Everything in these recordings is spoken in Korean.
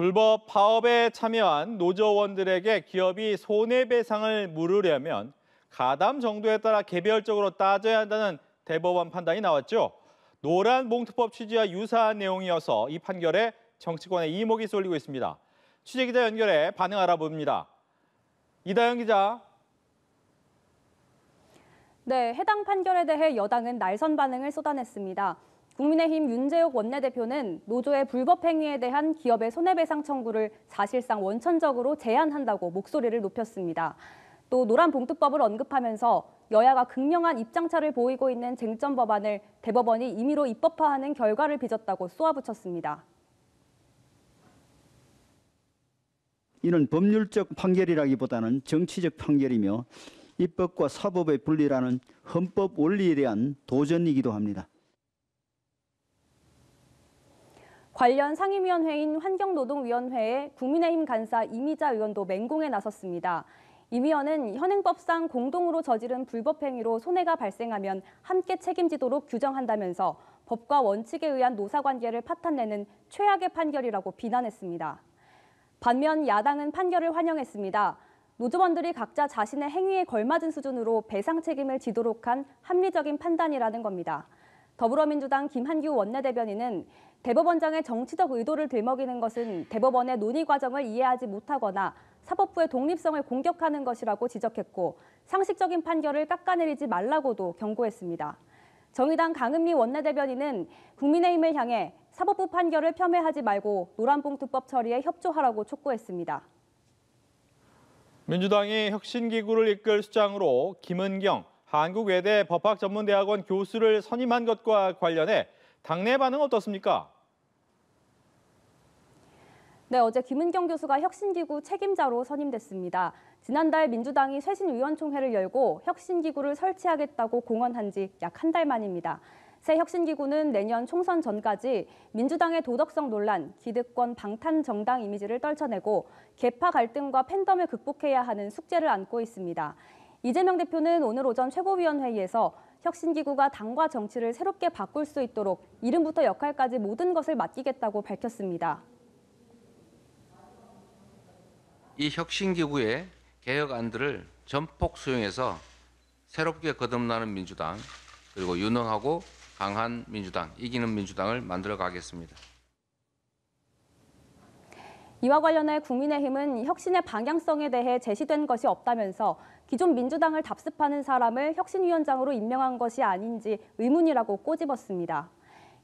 불법 파업에 참여한 노조원들에게 기업이 손해배상을 물으려면 가담 정도에 따라 개별적으로 따져야 한다는 대법원 판단이 나왔죠. 노란봉투법 취지와 유사한 내용이어서 이 판결에 정치권의 이목이 쏠리고 있습니다. 취재기자 연결해 반응 알아봅니다. 이다영 기자. 네, 해당 판결에 대해 여당은 날선 반응을 쏟아냈습니다. 국민의힘 윤재옥 원내대표는 노조의 불법 행위에 대한 기업의 손해배상 청구를 사실상 원천적으로 제한한다고 목소리를 높였습니다. 또 노란봉투법을 언급하면서 여야가 극명한 입장차를 보이고 있는 쟁점 법안을 대법원이 임의로 입법화하는 결과를 빚었다고 쏘아붙였습니다. 이는 법률적 판결이라기보다는 정치적 판결이며 입법과 사법의 분리라는 헌법 원리에 대한 도전이기도 합니다. 관련 상임위원회인 환경노동위원회에 국민의힘 간사 임이자 의원도 맹공에 나섰습니다. 임 의원은 현행법상 공동으로 저지른 불법 행위로 손해가 발생하면 함께 책임지도록 규정한다면서 법과 원칙에 의한 노사관계를 파탄내는 최악의 판결이라고 비난했습니다. 반면 야당은 판결을 환영했습니다. 노조원들이 각자 자신의 행위에 걸맞은 수준으로 배상 책임을 지도록 한 합리적인 판단이라는 겁니다. 더불어민주당 김한규 원내대변인은 대법원장의 정치적 의도를 들먹이는 것은 대법원의 논의 과정을 이해하지 못하거나 사법부의 독립성을 공격하는 것이라고 지적했고 상식적인 판결을 깎아내리지 말라고도 경고했습니다. 정의당 강은미 원내대변인은 국민의힘을 향해 사법부 판결을 폄훼하지 말고 노란봉투법 처리에 협조하라고 촉구했습니다. 민주당이 혁신기구를 이끌 수장으로 김은경 한국외대 법학전문대학원 교수를 선임한 것과 관련해 당내 반응 어떻습니까? 네, 어제 김은경 교수가 혁신기구 책임자로 선임됐습니다. 지난달 민주당이 쇄신위원총회를 열고 혁신기구를 설치하겠다고 공언한 지 약 한 달 만입니다. 새 혁신기구는 내년 총선 전까지 민주당의 도덕성 논란, 기득권 방탄 정당 이미지를 떨쳐내고 계파 갈등과 팬덤을 극복해야 하는 숙제를 안고 있습니다. 이재명 대표는 오늘 오전 최고위원회의에서 혁신기구가 당과 정치를 새롭게 바꿀 수 있도록 이름부터 역할까지 모든 것을 맡기겠다고 밝혔습니다. 이 혁신기구의 개혁안들을 전폭 수용해서 새롭게 거듭나는 민주당, 그리고 유능하고 강한 민주당, 이기는 민주당을 만들어 가겠습니다. 이와 관련해 국민의힘은 혁신의 방향성에 대해 제시된 것이 없다면서 기존 민주당을 답습하는 사람을 혁신위원장으로 임명한 것이 아닌지 의문이라고 꼬집었습니다.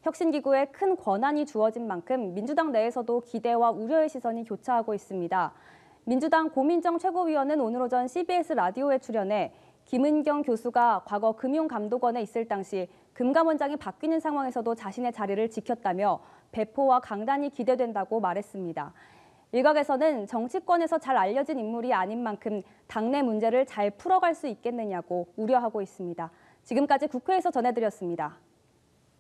혁신기구에 큰 권한이 주어진 만큼 민주당 내에서도 기대와 우려의 시선이 교차하고 있습니다. 민주당 고민정 최고위원은 오늘 오전 CBS 라디오에 출연해 김은경 교수가 과거 금융감독원에 있을 당시 금감원장이 바뀌는 상황에서도 자신의 자리를 지켰다며 배포와 강단이 기대된다고 말했습니다. 일각에서는 정치권에서 잘 알려진 인물이 아닌 만큼 당내 문제를 잘 풀어갈 수 있겠느냐고 우려하고 있습니다. 지금까지 국회에서 전해드렸습니다.